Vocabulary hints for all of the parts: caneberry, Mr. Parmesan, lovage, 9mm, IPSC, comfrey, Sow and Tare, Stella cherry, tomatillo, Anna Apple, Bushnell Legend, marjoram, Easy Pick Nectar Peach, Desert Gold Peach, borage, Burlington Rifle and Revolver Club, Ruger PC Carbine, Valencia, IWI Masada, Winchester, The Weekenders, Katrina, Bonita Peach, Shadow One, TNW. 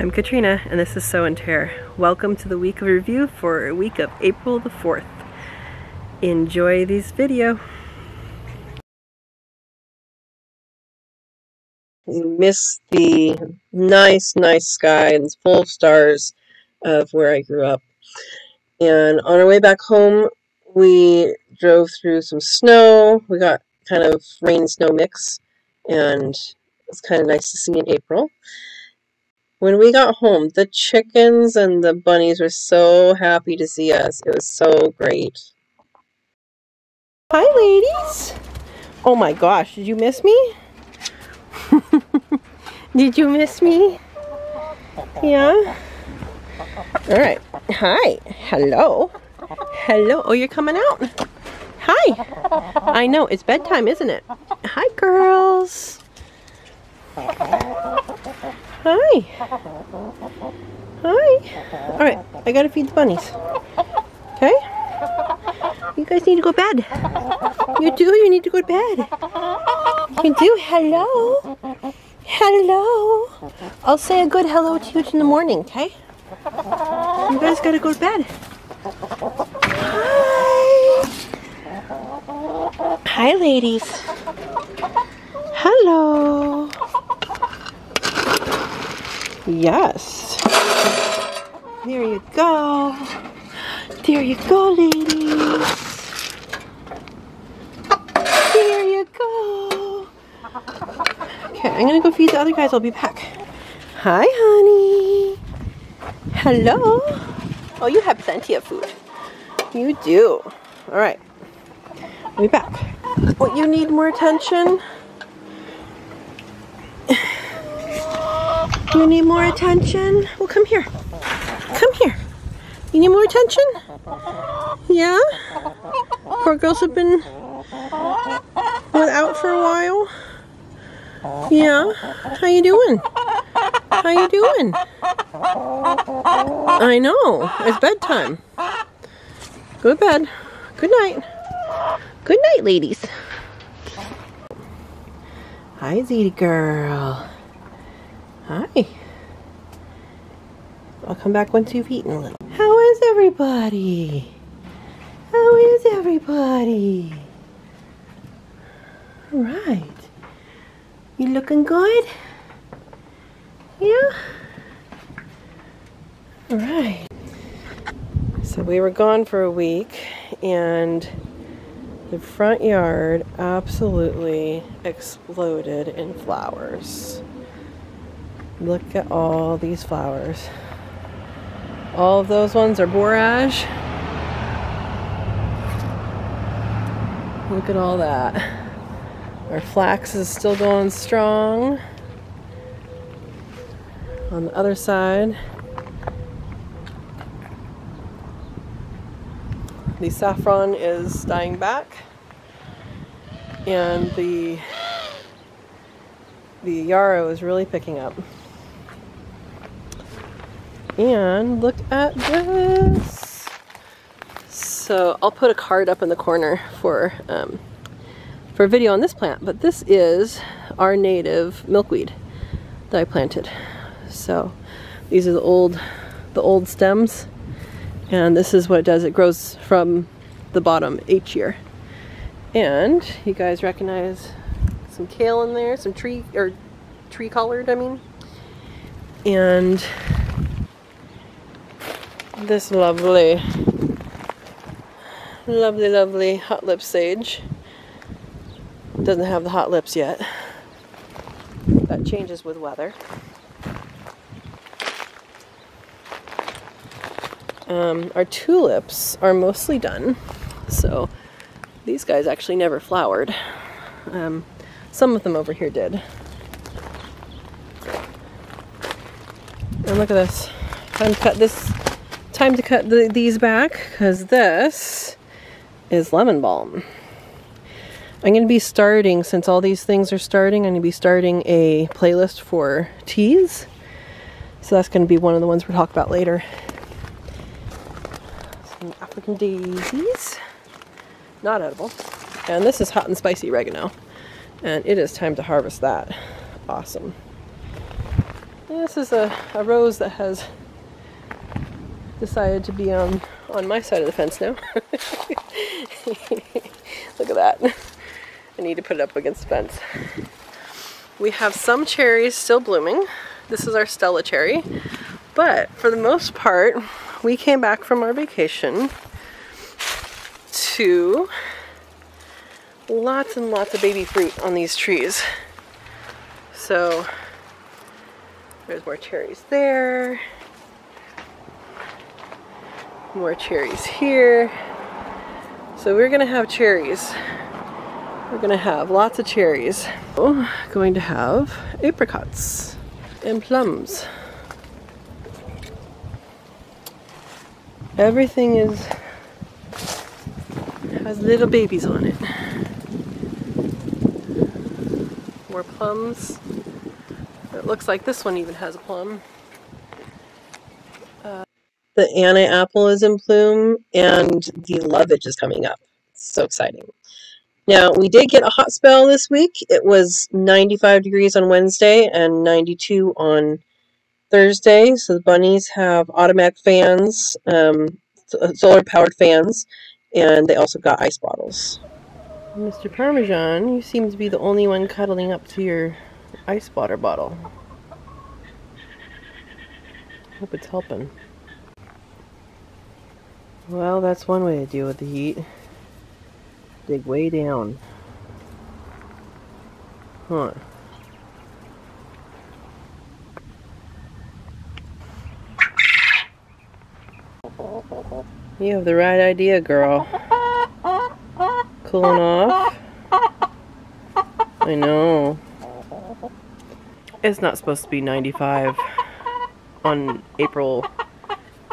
I'm Katrina and this is Sow and Tare. Welcome to the week of review for a week of April the 4th. Enjoy this video. You miss the nice sky and full of stars of where I grew up. And on our way back home, we drove through some snow. We got kind of rain-snow mix, and it's kind of nice to see in April. When we got home, the chickens and the bunnies were so happy to see us. It was so great. Hi, ladies. Oh my gosh, did you miss me? Did you miss me? Yeah? All right. Hi. Hello. Hello. Oh, you're coming out. Hi. I know, it's bedtime, isn't it? Hi, girls. Hi. Hi. Alright, I gotta feed the bunnies. Okay? You guys need to go to bed. You do, you need to go to bed. You do, hello. Hello. I'll say a good hello to you in the morning, okay? You guys gotta go to bed. Hi. Hi, ladies. Hello. Yes. There you go. There you go, ladies. There you go. Okay, I'm gonna go feed the other guys. I'll be back. Hi, honey. Hello. Oh, you have plenty of food. You do. All right. I'll be back. Oh, you need more attention? You need more attention? Well, come here. Come here. You need more attention? Yeah? Poor girls have been without for a while. Yeah? How you doing? How you doing? I know. It's bedtime. Go to bed. Good night. Good night, ladies. Hi, Zeta girl. Hi. I'll come back once you've eaten a little. How is everybody? How is everybody? All right. You looking good? Yeah? All right. So we were gone for a week, and the front yard absolutely exploded in flowers. Look at all these flowers. All of those ones are borage. Look at all that. Our flax is still going strong. On the other side, the saffron is dying back, and the yarrow is really picking up. And look at this. So I'll put a card up in the corner for a video on this plant, but this is our native milkweed that I planted. So these are the old stems, and this is what it does. It grows from the bottom each year. And you guys recognize some kale in there, some tree collard, I mean. And this lovely hot lip sage. Doesn't have the hot lips yet. That changes with weather. Our tulips are mostly done, so these guys actually never flowered. Some of them over here did. And look at this. Time to cut these back, because this is lemon balm. I'm going to be starting, since all these things are starting, I'm going to be starting a playlist for teas. So that's going to be one of the ones we'll talk about later. Some African daisies. Not edible. And this is hot and spicy oregano. And it is time to harvest that. Awesome. This is a rose that has decided to be on my side of the fence now. Look at that. I need to put it up against the fence. We have some cherries still blooming. This is our Stella cherry. But for the most part, we came back from our vacation to lots and lots of baby fruit on these trees. So there's more cherries there. More cherries here. So we're gonna have cherries. We're gonna have lots of cherries. We're going to have apricots and plums. Everything has little babies on it. More plums. It looks like this one even has a plum. The Anna apple is in bloom, and the lovage is coming up. It's so exciting. Now, we did get a hot spell this week. It was 95 degrees on Wednesday and 92 on Thursday. So the bunnies have automatic fans, solar-powered fans, and they also got ice bottles. Mr. Parmesan, you seem to be the only one cuddling up to your ice water bottle. Hope it's helping. Well, that's one way to deal with the heat. Dig way down. Huh. You have the right idea, girl. Cooling off. I know. It's not supposed to be 95 on April,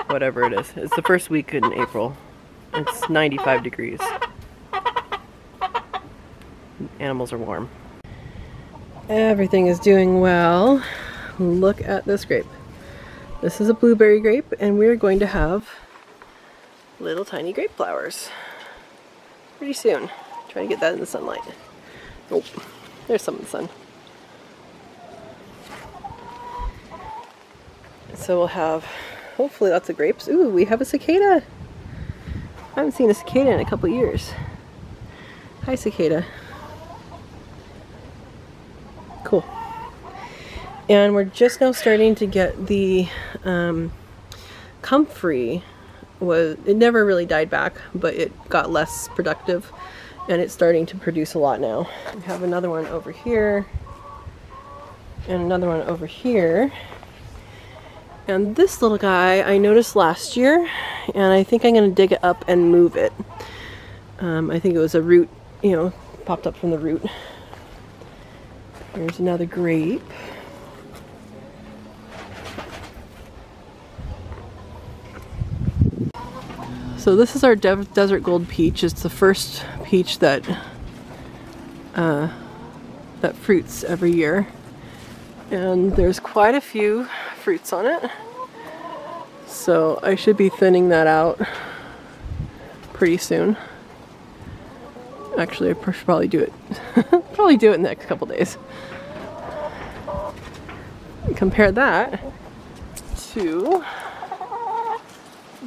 whatever it is. It's the first week in April. It's 95 degrees. Animals are warm. Everything is doing well. Look at this grape. This is a blueberry grape, and we're going to have little tiny grape flowers pretty soon. Try to get that in the sunlight. Oh, there's some in the sun. So we'll have hopefully lots of grapes. Ooh, we have a cicada. I haven't seen a cicada in a couple years. Hi, cicada. Cool. And we're just now starting to get the comfrey. It never really died back, but it got less productive, and it's starting to produce a lot now. We have another one over here, and another one over here. And this little guy I noticed last year, and I think I'm going to dig it up and move it. I think it was a root, you know, popped up from the root. There's another grape. So this is our Desert Gold Peach. It's the first peach that fruits every year. And there's quite a few fruits on it, so I should be thinning that out pretty soon. Actually, I should probably do it. Probably do it in the next couple days. Compare that to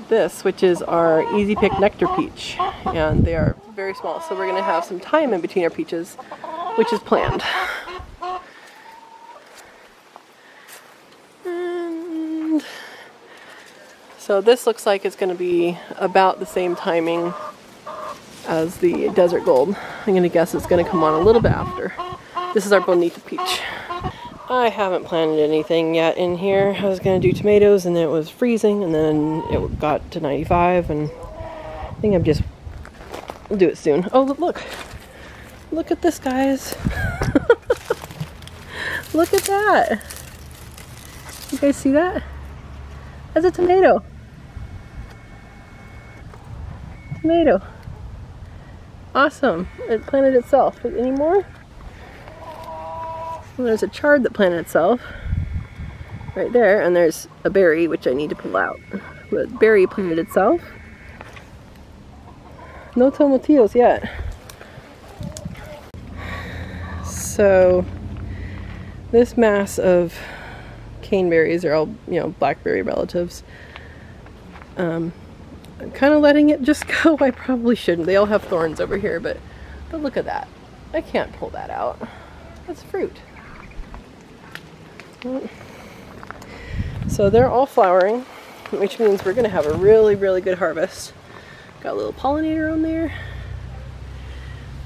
this, which is our Easy Pick Nectar Peach, and they are very small, so we're going to have some time in between our peaches, which is planned. So this looks like it's going to be about the same timing as the Desert Gold. I'm going to guess it's going to come on a little bit after. This is our Bonita Peach. I haven't planted anything yet in here. I was going to do tomatoes, and then it was freezing, and then it got to 95, and I think I'll do it soon. Oh, look. Look at this, guys. Look at that. You guys see that? That's a tomato. Tomato. Awesome. It planted itself. Any more? Well, there's a chard that planted itself right there, and there's a berry which I need to pull out. The berry planted itself. No tomatillos yet. So this mass of caneberries are all, you know, blackberry relatives. I'm kind of letting it just go. I probably shouldn't. They all have thorns over here, but look at that. I can't pull that out. That's fruit. So they're all flowering, which means we're gonna have a really, really good harvest. Got a little pollinator on there.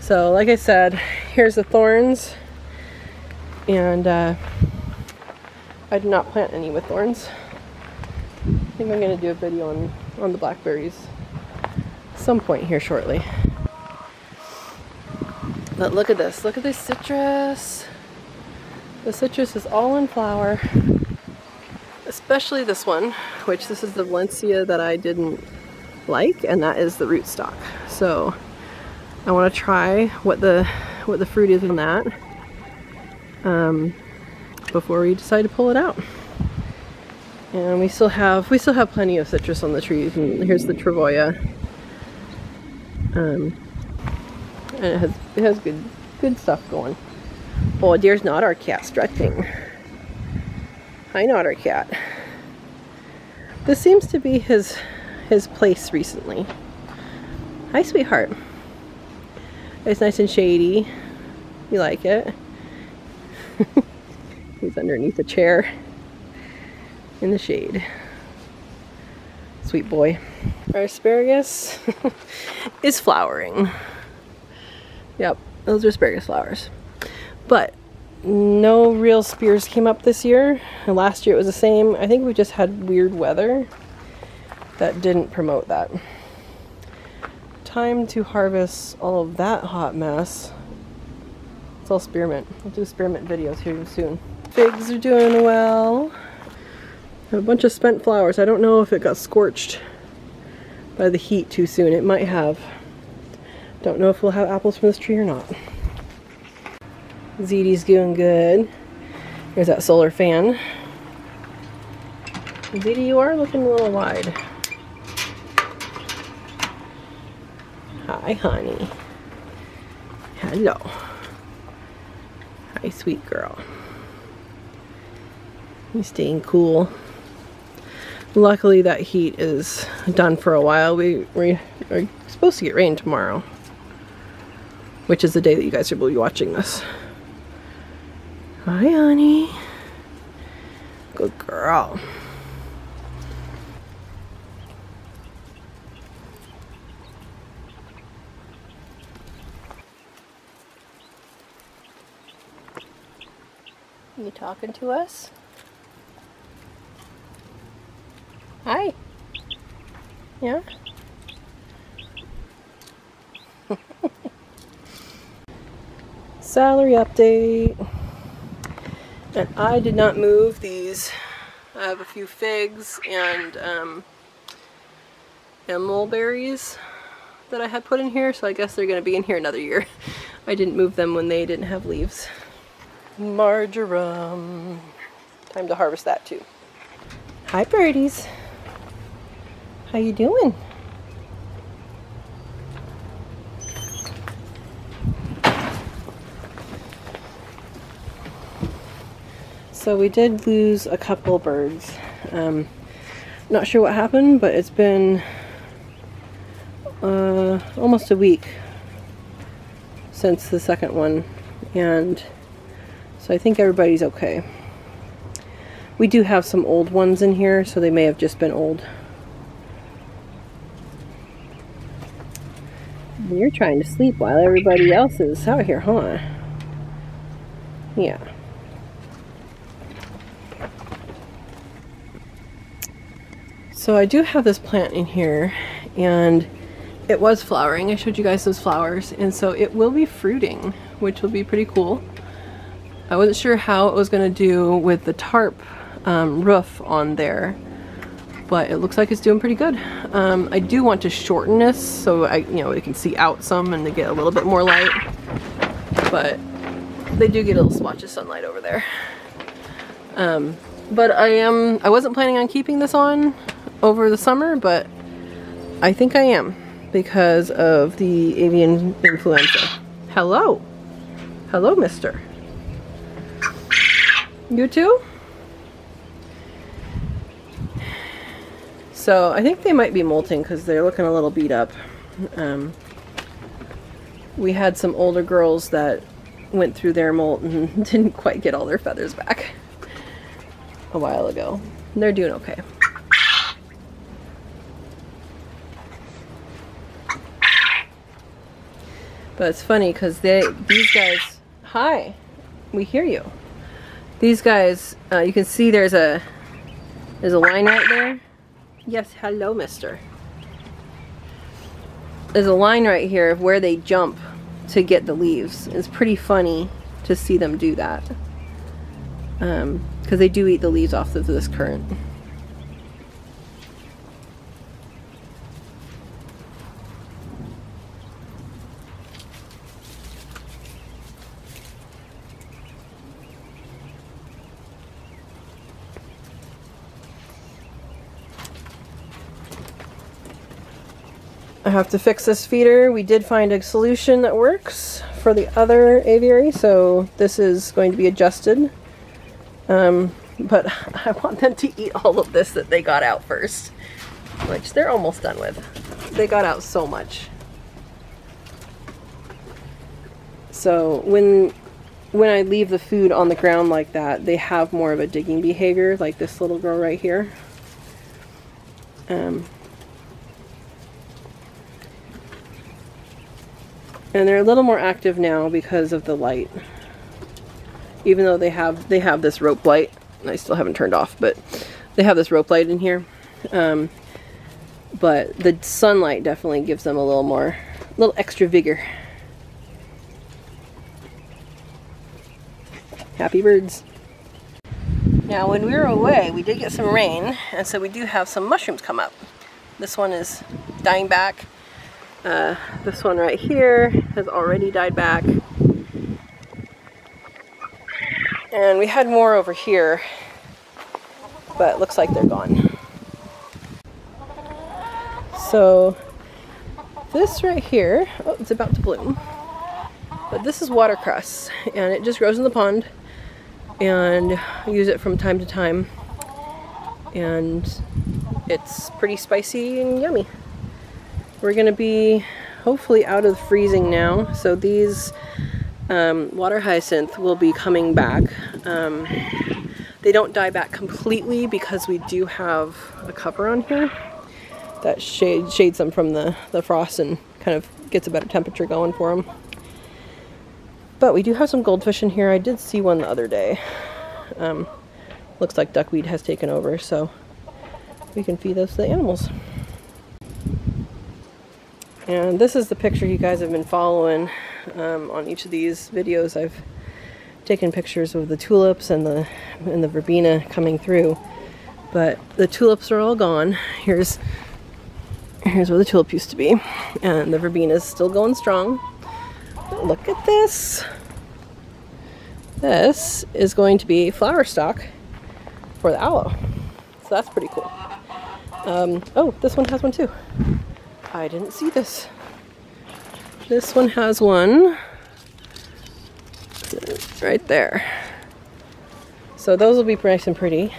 So like I said, here's the thorns, and I did not plant any with thorns. I think I'm gonna do a video on the blackberries some point here shortly. But look at this, look at this citrus. The citrus is all in flower, especially this one, which this is the Valencia that I didn't like, and that is the rootstock. So I want to try what the fruit is on that before we decide to pull it out. And we still have plenty of citrus on the trees. And here's the travoya, and it has good stuff going. Oh, there's not our cat stretching. Hi, not our cat. This seems to be his place recently. Hi, sweetheart. It's nice and shady. You like it? He's underneath a chair in the shade. Sweet boy. Our asparagus is flowering. Yep, those are asparagus flowers. But no real spears came up this year, and last year it was the same. I think we just had weird weather that didn't promote that. Time to harvest all of that hot mess. It's all spearmint. I'll do spearmint videos here soon. Figs are doing well. I have a bunch of spent flowers. I don't know if it got scorched by the heat too soon. It might have. Don't know if we'll have apples from this tree or not. ZD's doing good. There's that solar fan. ZD, you are looking a little wide. Hi, honey. Hello. Hi, sweet girl. He's staying cool. Luckily, that heat is done for a while. We are supposed to get rain tomorrow, which is the day that you guys will be watching this. Hi, honey. Good girl. You talking to us? Hi. Yeah? Salary update. And I did not move these. I have a few figs and mulberries that I had put in here, so I guess they're gonna be in here another year. I didn't move them when they didn't have leaves. Marjoram. Time to harvest that too. Hi, birdies. How you doing? So we did lose a couple birds. Not sure what happened, but it's been almost a week since the second one, and so I think everybody's okay. We do have some old ones in here, so they may have just been old. You're trying to sleep while everybody else is out here, huh? Yeah. So I do have this plant in here, and it was flowering. I showed you guys those flowers, and so it will be fruiting, which will be pretty cool. I wasn't sure how it was gonna do with the tarp roof on there, but it looks like it's doing pretty good. I do want to shorten this so it can see out some and to get a little bit more light, but they do get a little splotch of sunlight over there. But I wasn't planning on keeping this on over the summer, but I think I am because of the avian influenza. Hello. Hello, mister. You too? So I think they might be molting because they're looking a little beat up. We had some older girls that went through their molt and didn't quite get all their feathers back a while ago. They're doing okay. But it's funny because these guys, hi, we hear you. These guys, you can see there's a line right there. Yes, hello, mister. There's a line right here of where they jump to get the leaves. It's pretty funny to see them do that. Because they do eat the leaves off of this currant. I have to fix this feeder. We did find a solution that works for the other aviary, so this is going to be adjusted. But I want them to eat all of this that they got out first, which they're almost done with. They got out so much. So when I leave the food on the ground like that, they have more of a digging behavior, like this little girl right here. And they're a little more active now because of the light. Even though they have this rope light, and I still haven't turned off, but they have this rope light in here. But the sunlight definitely gives them a little extra vigor. Happy birds. Now when we were away, we did get some rain, and so we do have some mushrooms come up. This one is dying back. This one right here has already died back. And we had more over here, but it looks like they're gone. So this right here, oh, it's about to bloom. But this is watercress, and it just grows in the pond, and I use it from time to time. And it's pretty spicy and yummy. We're gonna be hopefully out of the freezing now, so these water hyacinth will be coming back. They don't die back completely because we do have a cover on here that shades them from the frost and kind of gets a better temperature going for them. But we do have some goldfish in here. I did see one the other day. Looks like duckweed has taken over, so we can feed those to the animals. And this is the picture you guys have been following. On each of these videos I've taken pictures of the tulips and the verbena coming through. But the tulips are all gone. Here's where the tulip used to be. And the verbena is still going strong. But look at this. This is going to be flower stock for the aloe. So that's pretty cool. Oh, this one has one too. I didn't see this. This one has one right there. So those will be nice and pretty.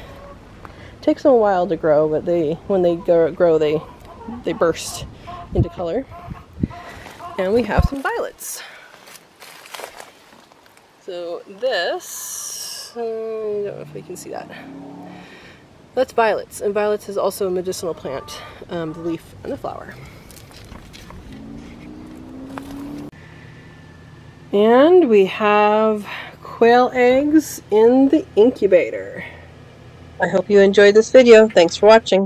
Takes them a while to grow, but when they grow, they burst into color. And we have some violets. So this, I don't know if we can see that. That's violets, and violets is also a medicinal plant, the leaf and the flower. And we have quail eggs in the incubator. I hope you enjoyed this video. Thanks for watching.